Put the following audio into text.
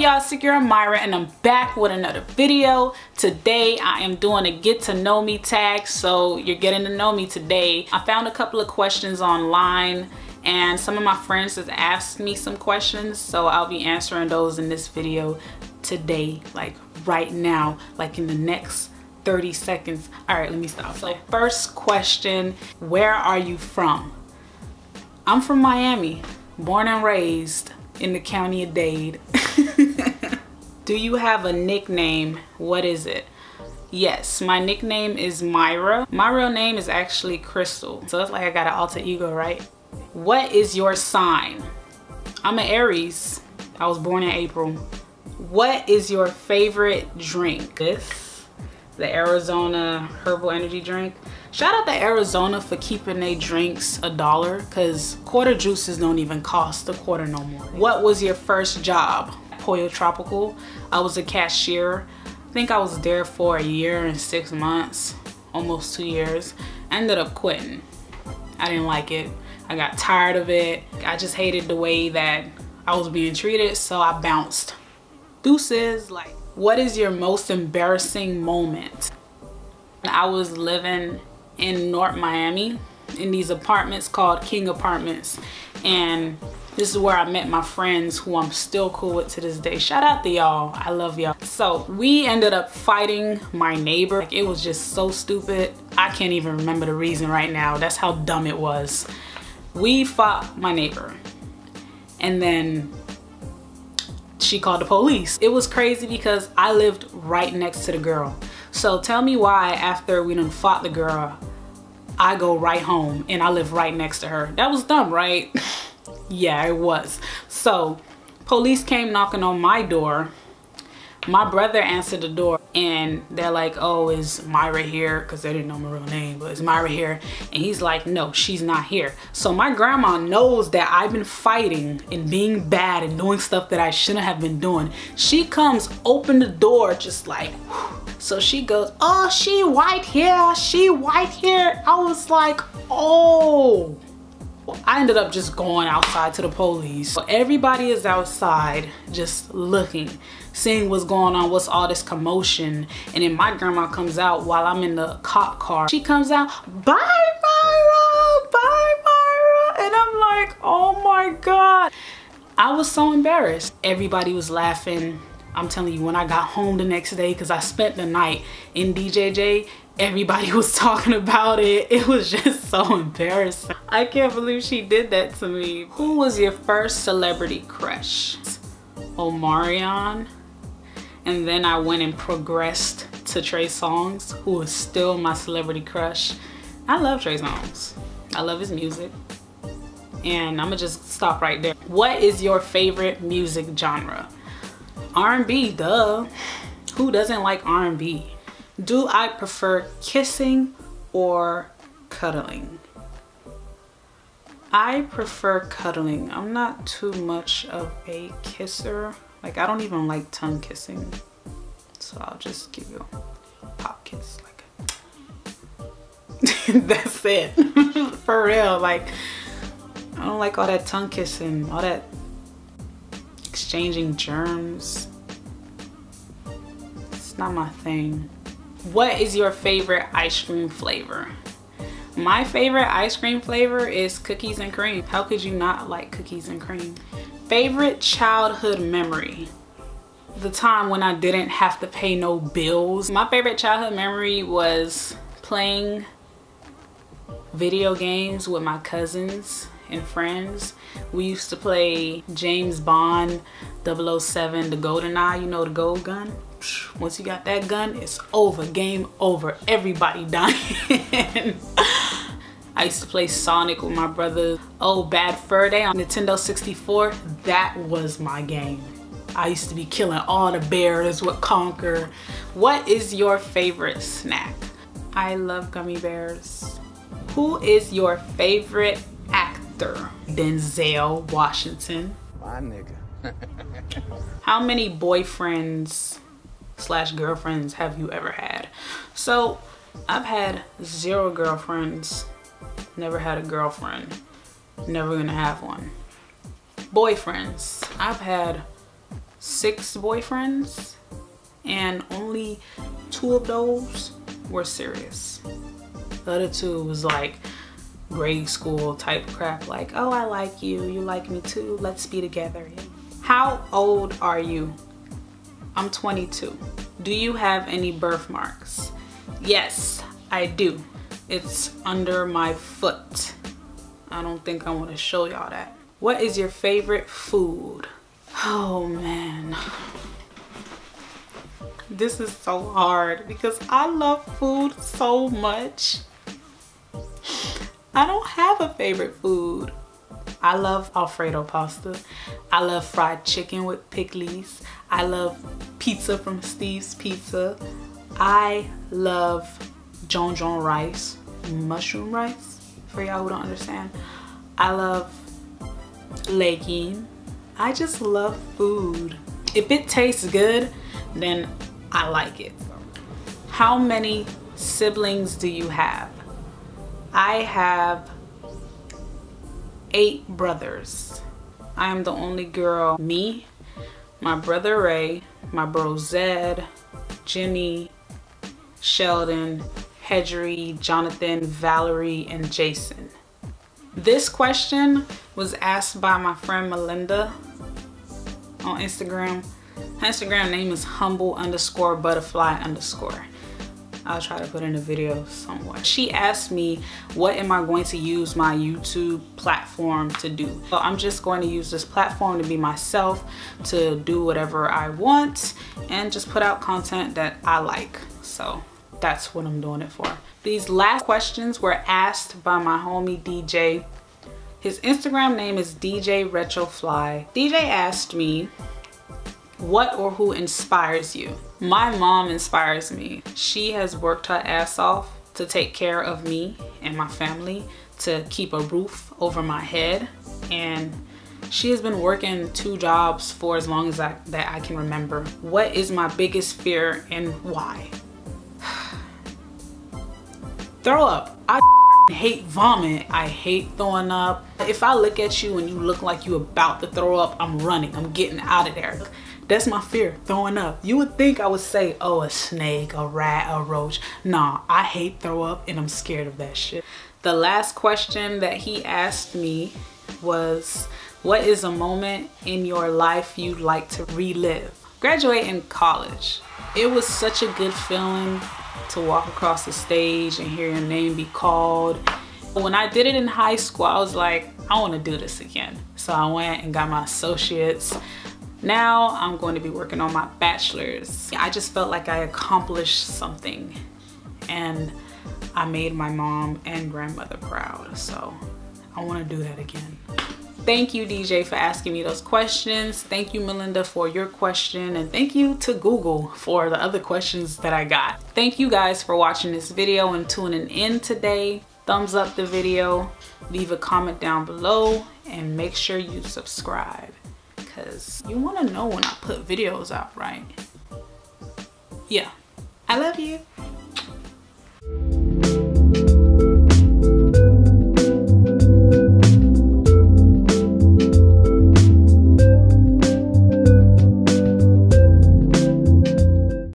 y'all, it's your girl Myra, and I'm back with another video. Today I am doing a get to know me tag, so you're getting to know me today. I found a couple of questions online and some of my friends has asked me some questions, so I'll be answering those in this video today, like right now, like in the next 30 seconds. All right, let me stop. So first question, where are you from? I'm from Miami, born and raised in the county of Dade. Do you have a nickname? What is it? Yes, my nickname is Myra. My real name is actually Crystal. So it's like I got an alter ego, right? What is your sign? I'm an Aries. I was born in April. What is your favorite drink? This, the Arizona herbal energy drink. Shout out to Arizona for keeping their drinks $1, cause quarter juices don't even cost a quarter no more. What was your first job? Pollo Tropical. I was a cashier. I think I was there for a year and 6 months, almost 2 years. I ended up quitting. I didn't like it. I got tired of it. I just hated the way that I was being treated, so I bounced. Deuces. Like, what is your most embarrassing moment? I was living in North Miami in these apartments called King Apartments, and this is where I met my friends who I'm still cool with to this day. Shout out to y'all, I love y'all. So we ended up fighting my neighbor. Like, it was just so stupid, I can't even remember the reason right now. That's how dumb it was. We fought my neighbor and then she called the police. It was crazy because I lived right next to the girl. So tell me why after we done fought the girl, I go right home and I live right next to her. That was dumb, right? Yeah, it was. So police came knocking on my door. My brother answered the door and they're like, oh, is Myra here? Cause they didn't know my real name, but is Myra here? And he's like, no, she's not here. So my grandma knows that I've been fighting and being bad and doing stuff that I shouldn't have been doing. She comes, open the door, just like, whew. So she goes, oh, she white here, she white here. I was like, oh. I ended up just going outside to the police. So everybody is outside just looking, seeing what's going on, what's all this commotion. And then my grandma comes out while I'm in the cop car. She comes out, bye Myra, bye Myra. And I'm like, oh my God. I was so embarrassed. Everybody was laughing. I'm telling you, when I got home the next day, because I spent the night in DJJ, everybody was talking about it. It was just so embarrassing. I can't believe she did that to me. Who was your first celebrity crush? Omarion. And then I went and progressed to Trey Songz, who is still my celebrity crush. I love Trey Songz. I love his music. And I'ma just stop right there. What is your favorite music genre? R&B, duh. Who doesn't like R&B? Do I prefer kissing or cuddling? I prefer cuddling. I'm not too much of a kisser. Like, I don't even like tongue kissing. So I'll just give you a pop kiss. Like, that's it. For real. Like, I don't like all that tongue kissing, all that exchanging germs. It's not my thing. What is your favorite ice cream flavor? My favorite ice cream flavor is cookies and cream. How could you not like cookies and cream? Favorite childhood memory? The time when I didn't have to pay no bills. My favorite childhood memory was playing video games with my cousins and friends. We used to play James Bond 007 The Goldeneye, you know, the gold gun. Once you got that gun, it's over. Game over. Everybody dying. I used to play Sonic with my brothers. Oh, Bad Fur Day on Nintendo 64. That was my game. I used to be killing all the bears with Conker. What is your favorite snack? I love gummy bears. Who is your favorite actor? Denzel Washington. My nigga. How many boyfriends slash girlfriends have you ever had? So I've had 0 girlfriends, never had a girlfriend, never gonna have one. Boyfriends, I've had 6 boyfriends, and only 2 of those were serious. The other 2 was like grade school type crap, like, oh, I like you, you like me too, let's be together. How old are you? I'm 22. Do you have any birthmarks? Yes, I do. It's under my foot. I don't think I want to show y'all that. What is your favorite food? Oh man, this is so hard because I love food so much. I don't have a favorite food. I love Alfredo pasta. I love fried chicken with pickles. I love pizza from Steve's Pizza. I love John John rice, mushroom rice, for y'all who don't understand. I love legume. I just love food. If it tastes good, then I like it. How many siblings do you have? I have 8 brothers. I am the only girl. Me, my brother Ray, my bro Zed, Jimmy, Sheldon, Hedry, Jonathan, Valerie, and Jason. This question was asked by my friend Melinda on Instagram. Her Instagram name is humble_butterfly_. I'll try to put in a video somewhere. She asked me, what am I going to use my YouTube platform to do? So I'm just going to use this platform to be myself, to do whatever I want, and just put out content that I like. So that's what I'm doing it for. These last questions were asked by my homie DJ. His Instagram name is DJ Retro Fly. DJ asked me, what or who inspires you? My mom inspires me. She has worked her ass off to take care of me and my family, to keep a roof over my head. And she has been working 2 jobs for as long as I can remember. What is my biggest fear and why? Throw up. I hate vomit. I hate throwing up. If I look at you and you look like you about to throw up, I'm running. I'm getting out of there. That's my fear, throwing up. You would think I would say, oh, a snake, a rat, a roach. Nah, I hate throw up and I'm scared of that shit. The last question that he asked me was, what is a moment in your life you'd like to relive? Graduating college. It was such a good feeling to walk across the stage and hear your name be called. When I did it in high school, I was like, I want to do this again. So I went and got my associates. Now I'm going to be working on my bachelor's. I just felt like I accomplished something and I made my mom and grandmother proud. So I want to do that again. Thank you, DJ, for asking me those questions. Thank you, Melinda, for your question. And thank you to Google for the other questions that I got. Thank you guys for watching this video and tuning in today. Thumbs up the video, leave a comment down below, and make sure you subscribe. Because you want to know when I put videos out, right? Yeah. I love you.